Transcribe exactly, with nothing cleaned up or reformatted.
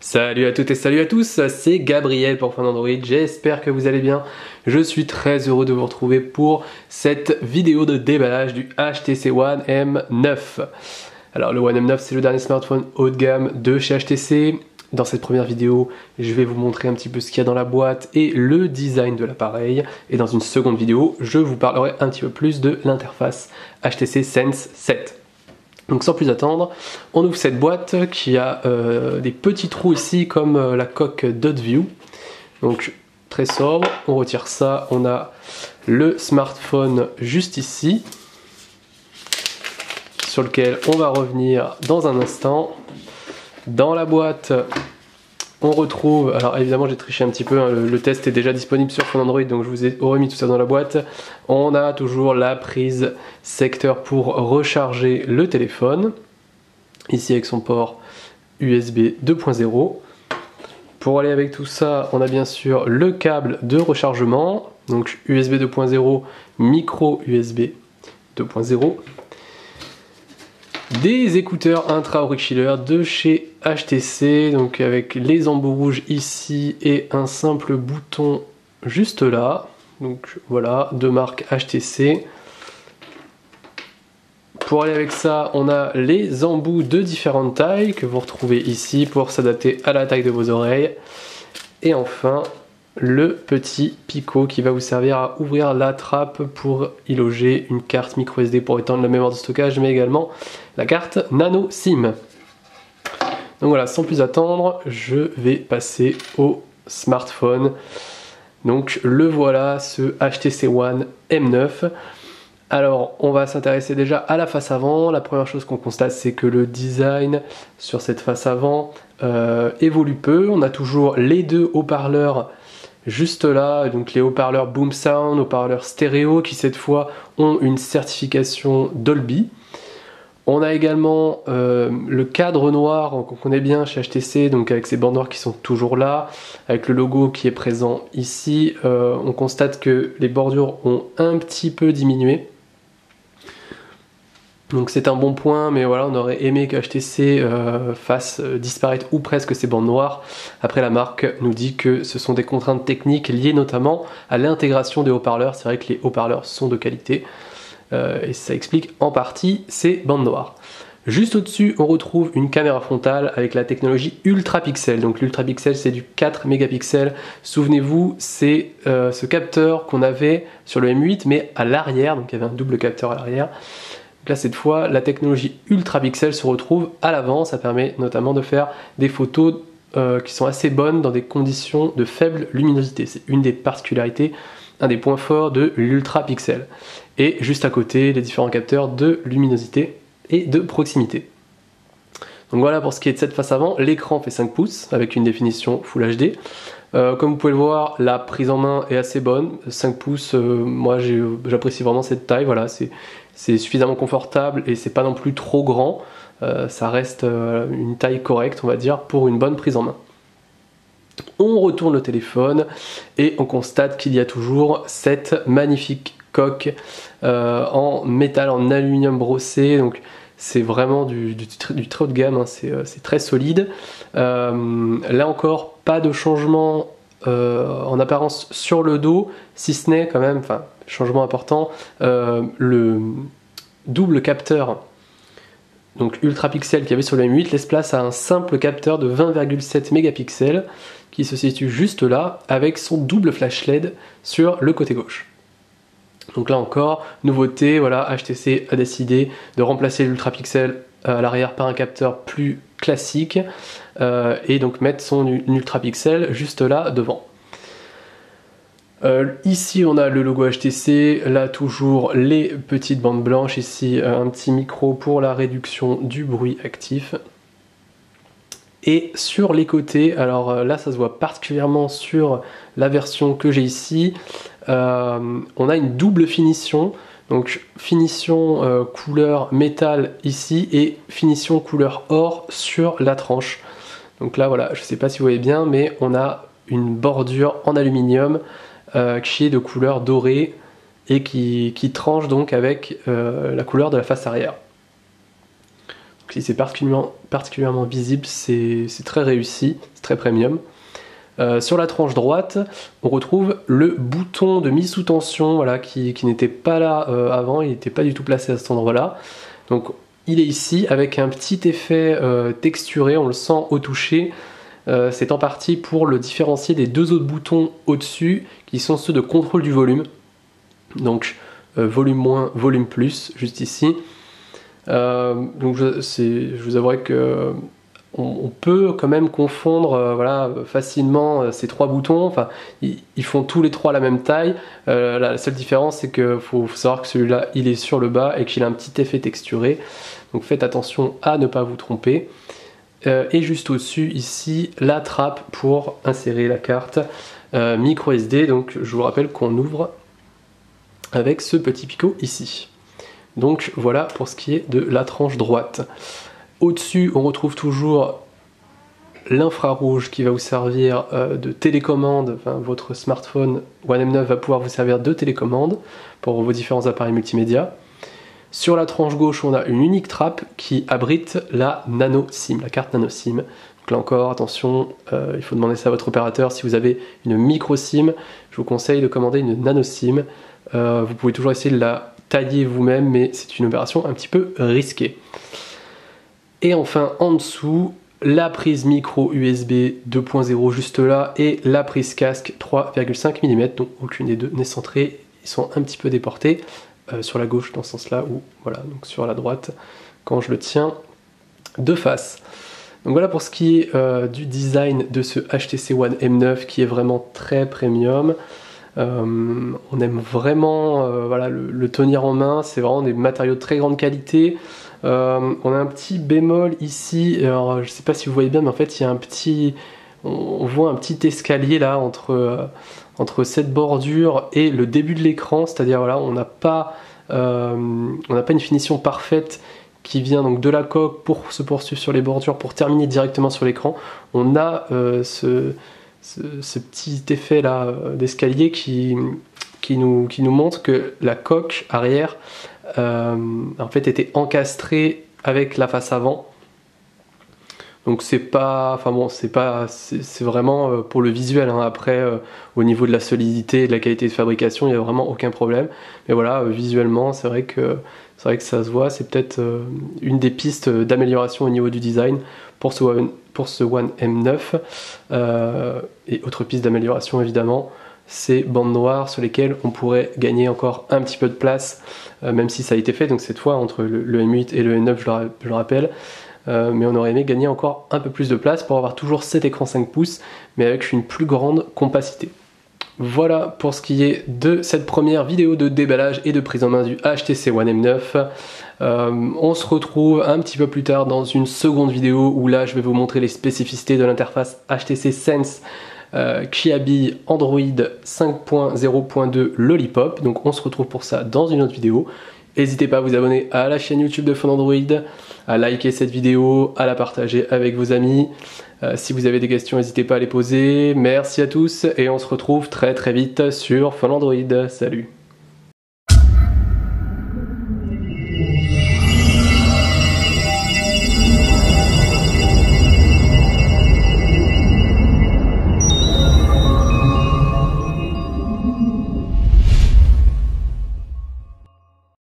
Salut à toutes et salut à tous, c'est Gabriel pour Phonandroid, j'espère que vous allez bien. Je suis très heureux de vous retrouver pour cette vidéo de déballage du H T C One M neuf. Alors le One M neuf, c'est le dernier smartphone haut de gamme de chez H T C. Dans cette première vidéo, je vais vous montrer un petit peu ce qu'il y a dans la boîte et le design de l'appareil. Et dans une seconde vidéo, je vous parlerai un petit peu plus de l'interface H T C Sense sept. Donc sans plus attendre, on ouvre cette boîte qui a euh, des petits trous ici comme euh, la coque DotView. Donc très sobre, on retire ça, on a le smartphone juste ici, sur lequel on va revenir dans un instant. Dans la boîte, on retrouve, alors évidemment j'ai triché un petit peu, hein, le, le test est déjà disponible sur Phonandroid, donc je vous ai remis tout ça dans la boîte. On a toujours la prise secteur pour recharger le téléphone, ici avec son port U S B deux point zéro. Pour aller avec tout ça, on a bien sûr le câble de rechargement, donc U S B deux point zéro, micro U S B deux point zéro. Des écouteurs intra-auriculaires de chez H T C, donc avec les embouts rouges ici et un simple bouton juste là. Donc voilà, de marque H T C. Pour aller avec ça, on a les embouts de différentes tailles que vous retrouvez ici pour s'adapter à la taille de vos oreilles. Et enfin, le petit picot qui va vous servir à ouvrir la trappe pour y loger une carte micro S D pour étendre la mémoire de stockage, mais également la carte nano SIM. Donc voilà, sans plus attendre, je vais passer au smartphone. Donc le voilà, ce H T C One M neuf. Alors on va s'intéresser déjà à la face avant. La première chose qu'on constate, c'est que le design sur cette face avant euh, évolue peu. On a toujours les deux haut-parleurs juste là, donc les haut-parleurs Boom Sound, haut-parleurs stéréo qui cette fois ont une certification Dolby. On a également euh, le cadre noir qu'on connaît bien chez H T C, donc avec ces bandes noires qui sont toujours là, avec le logo qui est présent ici. Euh, on constate que les bordures ont un petit peu diminué. Donc c'est un bon point, mais voilà, on aurait aimé que H T C euh, fasse disparaître ou presque ces bandes noires. Après, la marque nous dit que ce sont des contraintes techniques liées notamment à l'intégration des haut-parleurs. C'est vrai que les haut-parleurs sont de qualité euh, et ça explique en partie ces bandes noires. Juste au-dessus, on retrouve une caméra frontale avec la technologie Ultra Pixel. Donc l'Ultra Pixel, c'est du quatre mégapixels. Souvenez-vous, c'est euh, ce capteur qu'on avait sur le M huit, mais à l'arrière, donc il y avait un double capteur à l'arrière. Là, cette fois, la technologie Ultra Pixel se retrouve à l'avant. Ça permet notamment de faire des photos euh, qui sont assez bonnes dans des conditions de faible luminosité. C'est une des particularités, un des points forts de l'Ultra Pixel. Et juste à côté, les différents capteurs de luminosité et de proximité. Donc voilà pour ce qui est de cette face avant. L'écran fait cinq pouces avec une définition Full H D. Euh, comme vous pouvez le voir, la prise en main est assez bonne. cinq pouces, euh, moi j'apprécie vraiment cette taille. Voilà, c'est suffisamment confortable et c'est pas non plus trop grand. Euh, ça reste euh, une taille correcte, on va dire, pour une bonne prise en main. On retourne le téléphone et on constate qu'il y a toujours cette magnifique coque euh, en métal, en aluminium brossé. Donc, c'est vraiment du, du, du très haut de gamme, hein, c'est euh, très solide. Euh, là encore, pas de changement euh, en apparence sur le dos, si ce n'est quand même, enfin, changement important, euh, le double capteur, donc Ultra Pixel qu'il y avait sur le M huit, laisse place à un simple capteur de vingt virgule sept mégapixels qui se situe juste là, avec son double flash L E D sur le côté gauche. Donc là encore, nouveauté, voilà, H T C a décidé de remplacer l'Ultra Pixel à l'arrière par un capteur plus classique euh, et donc mettre son Ultra Pixel juste là devant. Euh, ici on a le logo H T C, là toujours les petites bandes blanches, ici un petit micro pour la réduction du bruit actif. Et sur les côtés, alors là ça se voit particulièrement sur la version que j'ai ici, euh, on a une double finition, donc finition euh, couleur métal ici et finition couleur or sur la tranche. Donc là voilà, je ne sais pas si vous voyez bien, mais on a une bordure en aluminium euh, qui est de couleur dorée et qui, qui tranche donc avec euh, la couleur de la face arrière. si c'est particulièrement, particulièrement visible, c'est très réussi, c'est très premium. Euh, sur la tranche droite, on retrouve le bouton de mise sous tension, voilà, qui, qui n'était pas là euh, avant, il n'était pas du tout placé à cet endroit-là. Donc il est ici avec un petit effet euh, texturé, on le sent au toucher. Euh, c'est en partie pour le différencier des deux autres boutons au-dessus, qui sont ceux de contrôle du volume. Donc euh, volume moins, volume plus, juste ici. Euh, donc je, je vous avouerai que... on peut quand même confondre euh, voilà, facilement euh, ces trois boutons, enfin, ils, ils font tous les trois la même taille, euh, la seule différence c'est qu'il faut, faut savoir que celui-là il est sur le bas et qu'il a un petit effet texturé, donc faites attention à ne pas vous tromper. Euh, et juste au-dessus ici, la trappe pour insérer la carte euh, micro S D, donc je vous rappelle qu'on ouvre avec ce petit picot ici. Donc voilà pour ce qui est de la tranche droite. Au-dessus, on retrouve toujours l'infrarouge qui va vous servir de télécommande. Enfin, votre smartphone One M neuf va pouvoir vous servir de télécommande pour vos différents appareils multimédia. Sur la tranche gauche, on a une unique trappe qui abrite la nano SIM, la carte nano SIM. Donc là encore, attention, euh, il faut demander ça à votre opérateur. Si vous avez une micro SIM, je vous conseille de commander une nano SIM. Euh, vous pouvez toujours essayer de la tailler vous-même, mais c'est une opération un petit peu risquée. Et enfin, en dessous, la prise micro U S B deux point zéro juste là et la prise casque trois virgule cinq millimètres, donc aucune des deux n'est centrée, ils sont un petit peu déportés euh, sur la gauche dans ce sens-là, ou voilà, donc sur la droite quand je le tiens de face. Donc voilà pour ce qui est euh, du design de ce H T C One M neuf qui est vraiment très premium. Euh, on aime vraiment euh, voilà, le, le tenir en main, c'est vraiment des matériaux de très grande qualité. Euh, on a un petit bémol ici, alors je sais pas si vous voyez bien, mais en fait il y a un petit, on voit un petit escalier là entre, euh, entre cette bordure et le début de l'écran, c'est-à-dire voilà, on n'a pas, euh, on n'a pas une finition parfaite qui vient donc de la coque pour se poursuivre sur les bordures pour terminer directement sur l'écran. On a euh, ce, ce, ce petit effet là d'escalier qui, qui, nous, qui nous montre que la coque arrière Euh, en fait était encastré avec la face avant, donc c'est pas, enfin bon, c'est pas, c'est vraiment euh, pour le visuel hein. Après euh, au niveau de la solidité et de la qualité de fabrication il n'y a vraiment aucun problème, mais voilà euh, visuellement c'est vrai que c'est vrai que ça se voit, c'est peut-être euh, une des pistes d'amélioration au niveau du design pour ce One, pour ce One M neuf euh, et autre piste d'amélioration évidemment, ces bandes noires sur lesquelles on pourrait gagner encore un petit peu de place, euh, même si ça a été fait, donc cette fois entre le, le M huit et le M neuf, je, je le rappelle, euh, mais on aurait aimé gagner encore un peu plus de place pour avoir toujours cet écran cinq pouces, mais avec une plus grande compacité. Voilà pour ce qui est de cette première vidéo de déballage et de prise en main du H T C One M neuf. Euh, on se retrouve un petit peu plus tard dans une seconde vidéo où là je vais vous montrer les spécificités de l'interface H T C Sense Euh, qui habille Android cinq point zéro point deux Lollipop. Donc on se retrouve pour ça dans une autre vidéo. N'hésitez pas à vous abonner à la chaîne YouTube de Phonandroid, à liker cette vidéo, à la partager avec vos amis. Euh, si vous avez des questions, n'hésitez pas à les poser. Merci à tous et on se retrouve très très vite sur Phonandroid. Salut!